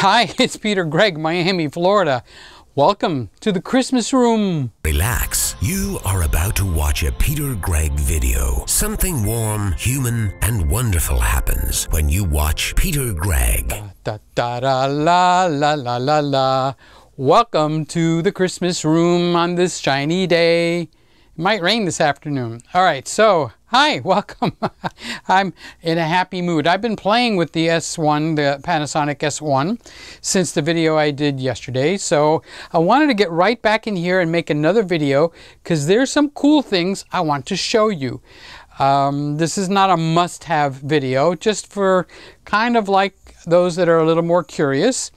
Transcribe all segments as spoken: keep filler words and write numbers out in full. Hi, it's Peter Gregg, Miami, Florida. Welcome to the Christmas room. Relax. You are about to watch a Peter Gregg video. Something warm, human, and wonderful happens when you watch Peter Gregg. Da, da, da, la, la, la, la, la. Welcome to the Christmas room on this shiny day. It might rain this afternoon. All right, so hi, welcome. I'm in a happy mood. I've been playing with the S one, the Panasonic S one, since the video I did yesterday. So I wanted to get right back in here and make another video because there's some cool things I want to show you. Um, this is not a must-have video, just for kind of like those that are a little more curious.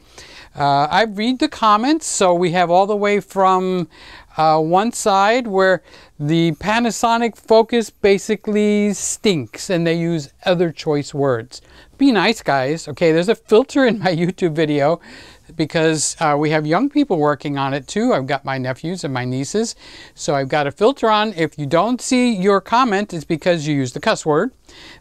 Uh, I read the comments, so we have all the way from uh, one side where the Panasonic Focus basically stinks and they use other choice words. Be nice, guys. Okay, there's a filter in my YouTube video because uh, we have young people working on it too. I've got my nephews and my nieces, so I've got a filter on. If you don't see your comment, it's because you used the cuss word.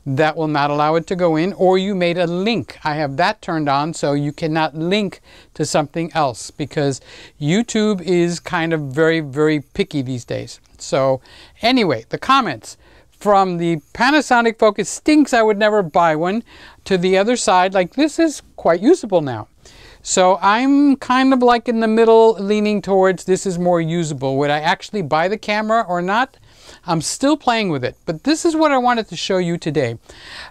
That will not allow it to go in, or you made a link. I have that turned on so you cannot link to something else because YouTube is kind of very, very picky these days. So anyway, the comments from the Panasonic Focus stinks, I would never buy one, to the other side, like this is quite usable now. So I'm kind of like in the middle, leaning towards this is more usable. Would I actually buy the camera or not? I'm still playing with it, but this is what I wanted to show you today.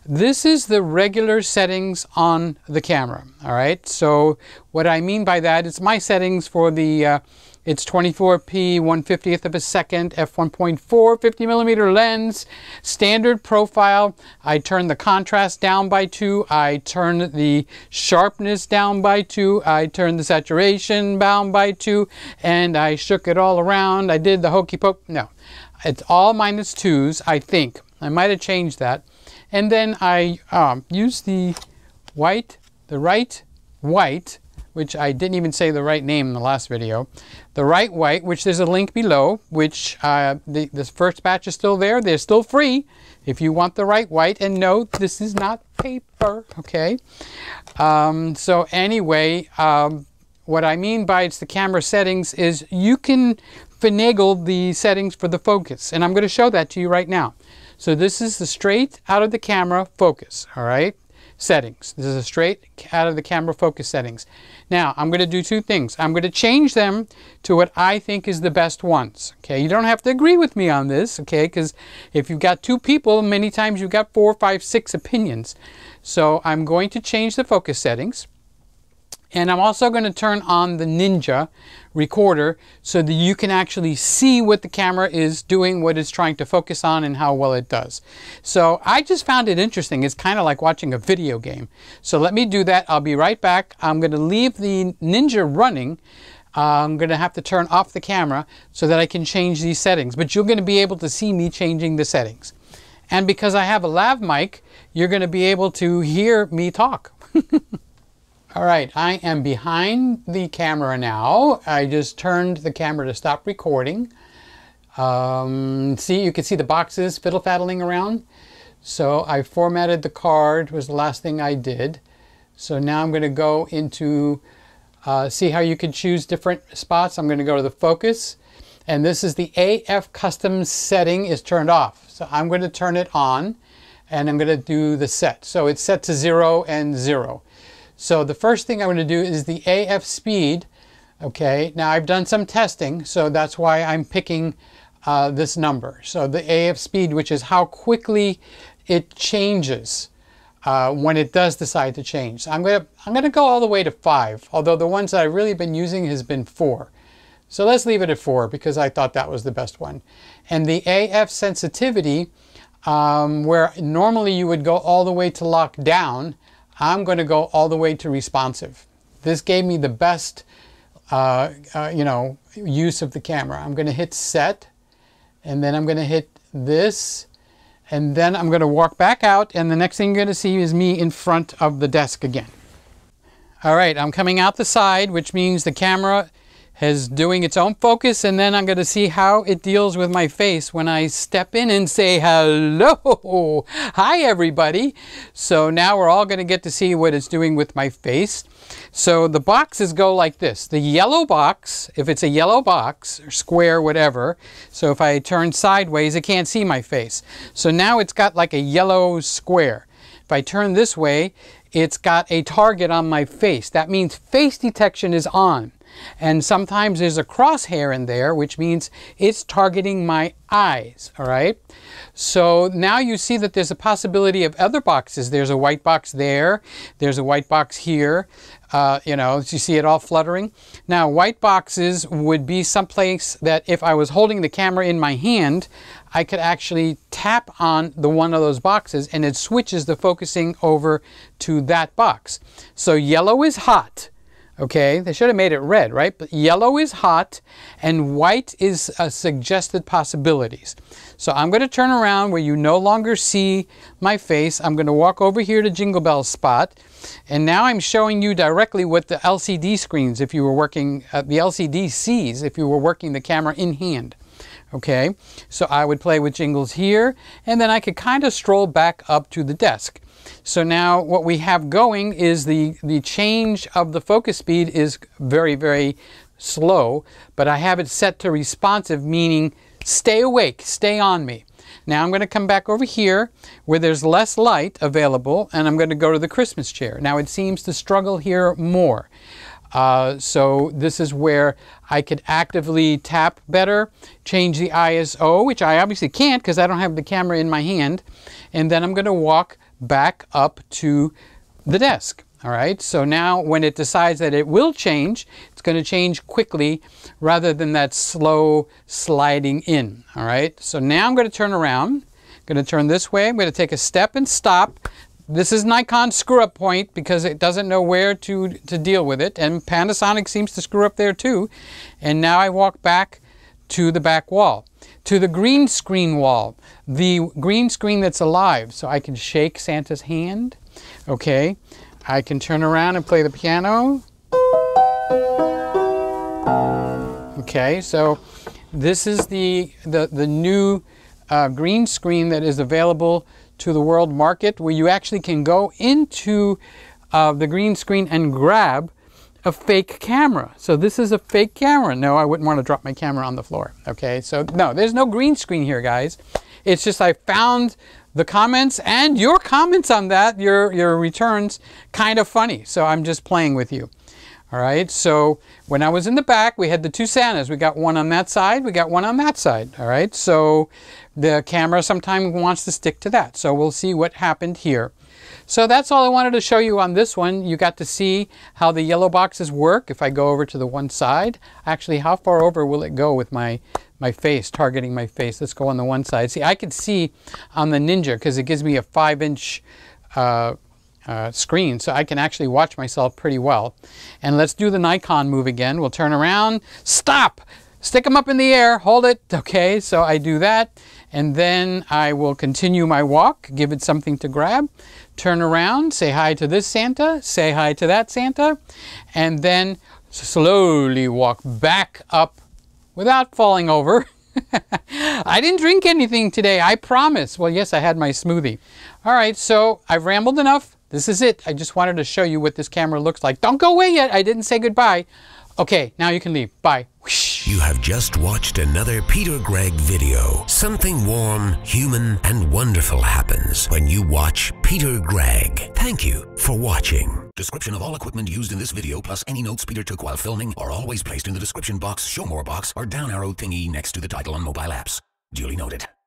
This is the regular settings on the camera, all right? So what I mean by that is my settings for the, uh, it's twenty-four P, one fiftieth of a second, f one point four, fifty millimeter lens, standard profile. I turn the contrast down by two. I turn the sharpness down by two. I turn the saturation down by two, and I shook it all around. I did the hokey poke, no. It's all minus twos, I think. I might have changed that. And then I um, used the white, the right white, which I didn't even say the right name in the last video. The Right White, which there's a link below, which uh, the, this first batch is still there. They're still free if you want the Right White. And no, this is not paper, okay? Um, so anyway, um, what I mean by it's the camera settings is you can finagle the settings for the focus, and I'm going to show that to you right now. So this is the straight out of the camera focus, all right, settings. This is a straight out of the camera focus settings. Now I'm going to do two things. I'm going to change them to what I think is the best ones, okay? You don't have to agree with me on this, okay, because if you've got two people, many times you've got four, five, six opinions. So I'm going to change the focus settings. And I'm also going to turn on the Ninja recorder so that you can actually see what the camera is doing, what it's trying to focus on, and how well it does. So I just found it interesting. It's kind of like watching a video game. So let me do that. I'll be right back. I'm going to leave the Ninja running. Uh, I'm going to have to turn off the camera so that I can change these settings. But you're going to be able to see me changing the settings. And because I have a lav mic, you're going to be able to hear me talk. All right, I am behind the camera now. I just turned the camera to stop recording. Um, see, you can see the boxes fiddle-faddling around. So I formatted the card, was the last thing I did. So now I'm gonna go into, uh, see how you can choose different spots. I'm gonna go to the focus, and this is the A F custom setting is turned off. So I'm gonna turn it on, and I'm gonna do the set. So it's set to zero and zero. So the first thing I'm going to do is the A F speed. Okay, now I've done some testing, so that's why I'm picking uh, this number. So the A F speed, which is how quickly it changes uh, when it does decide to change. So I'm going to, I'm going to go all the way to five, although the ones that I've really been using has been four. So let's leave it at four because I thought that was the best one. And the A F sensitivity, um, where normally you would go all the way to lock down, I'm going to go all the way to responsive. This gave me the best, uh, uh, you know, use of the camera. I'm going to hit set, and then I'm going to hit this, and then I'm going to walk back out, and the next thing you're going to see is me in front of the desk again. All right, I'm coming out the side, which means the camera is doing its own focus, and then I'm going to see how it deals with my face when I step in and say hello. Hi everybody. So now we're all going to get to see what it's doing with my face. So the boxes go like this. The yellow box, if it's a yellow box, or square, whatever, so if I turn sideways, it can't see my face. So now it's got like a yellow square. If I turn this way, it's got a target on my face. That means face detection is on. And sometimes there's a crosshair in there, which means it's targeting my eyes, all right? So now you see that there's a possibility of other boxes. There's a white box there. There's a white box here. Uh, you know, you see it all fluttering. Now, white boxes would be someplace that if I was holding the camera in my hand, I could actually tap on the one of those boxes and it switches the focusing over to that box. So yellow is hot. Okay, they should have made it red, right? But yellow is hot and white is uh, suggested possibilities. So I'm going to turn around where you no longer see my face. I'm going to walk over here to Jingle Bell spot. And now I'm showing you directly what the L C D screens, if you were working, uh, the L C D sees if you were working the camera in hand. Okay, so I would play with jingles here and then I could kind of stroll back up to the desk. So now what we have going is the, the change of the focus speed is very, very slow, but I have it set to responsive, meaning stay awake, stay on me. Now I'm going to come back over here where there's less light available and I'm going to go to the Christmas chair. Now it seems to struggle here more. Uh, so this is where I could actively tap better, change the I S O, which I obviously can't because I don't have the camera in my hand. And then I'm going to walk back up to the desk. All right, so now when it decides that it will change, it's going to change quickly rather than that slow sliding in. All right, so now I'm going to turn around. I'm going to turn this way. I'm going to take a step and stop. This is Nikon's screw-up point because it doesn't know where to, to deal with it. And Panasonic seems to screw up there too. And now I walk back to the back wall, to the green screen wall, the green screen that's alive. So I can shake Santa's hand. Okay, I can turn around and play the piano. Okay, so this is the, the, the new uh, green screen that is available to the world market, where you actually can go into uh, the green screen and grab a fake camera. So this is a fake camera. No, I wouldn't want to drop my camera on the floor. Okay, so no, there's no green screen here, guys. It's just I found the comments and your comments on that, your, your returns, kind of funny. So I'm just playing with you. All right, so when I was in the back, we had the two Santas. We got one on that side, we got one on that side, all right? So the camera sometimes wants to stick to that. So we'll see what happened here. So that's all I wanted to show you on this one. You got to see how the yellow boxes work. If I go over to the one side, actually, how far over will it go with my, my face, targeting my face? Let's go on the one side. See, I could see on the Ninja because it gives me a five inch, uh, Uh, screen, so I can actually watch myself pretty well. And let's do the Nikon move again. We'll turn around, stop, stick them up in the air, hold it. Okay, so I do that and then I will continue my walk, give it something to grab, turn around, say hi to this Santa, say hi to that Santa, and then slowly walk back up without falling over. I didn't drink anything today, I promise. Well, yes, I had my smoothie. All right, so I've rambled enough. This is it. I just wanted to show you what this camera looks like. Don't go away yet. I didn't say goodbye. Okay, now you can leave. Bye. You have just watched another Peter Gregg video. Something warm, human, and wonderful happens when you watch Peter Gregg. Thank you for watching. Description of all equipment used in this video plus any notes Peter took while filming are always placed in the description box, show more box, or down arrow thingy next to the title on mobile apps. Duly noted.